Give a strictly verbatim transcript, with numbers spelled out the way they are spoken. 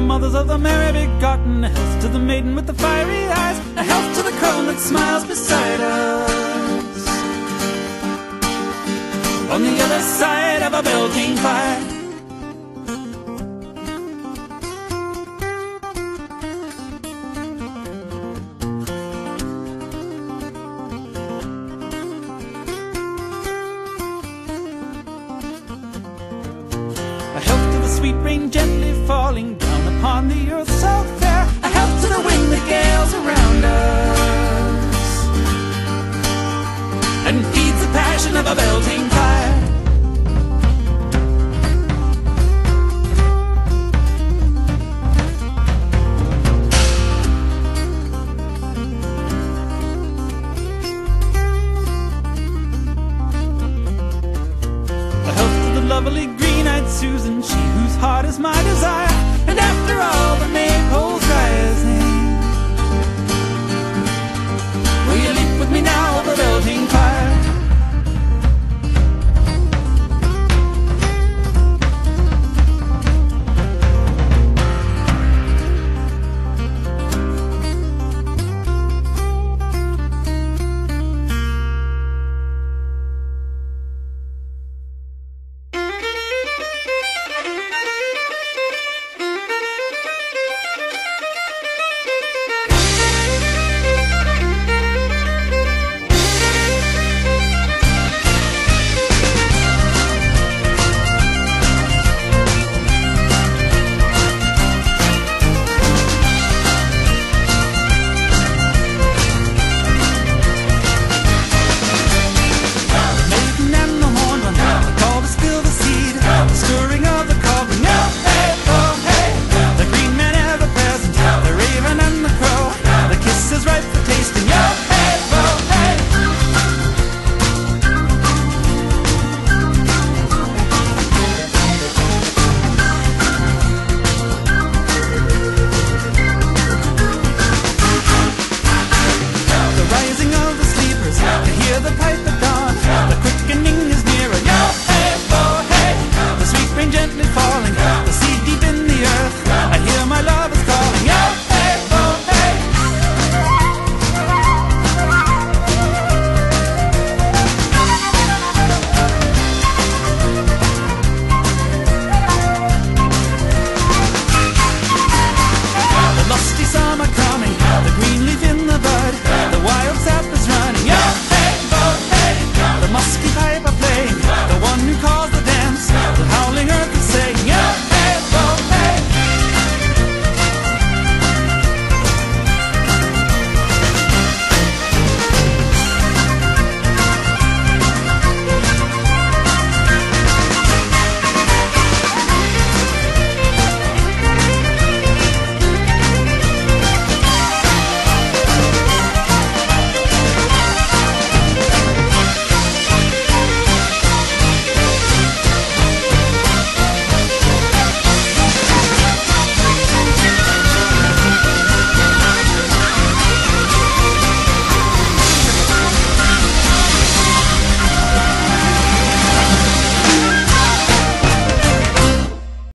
the mothers of the merry begotten, a health to the maiden with the fiery eyes, a health to the crone that smiles beside us, on the other side of a Beltane fire. A health to the sweet rain gently falling down upon the earth so fair, a health to the wind that gales around us and feeds the passion of a belting fire. Lovely green-eyed Susan, she whose heart is my desire.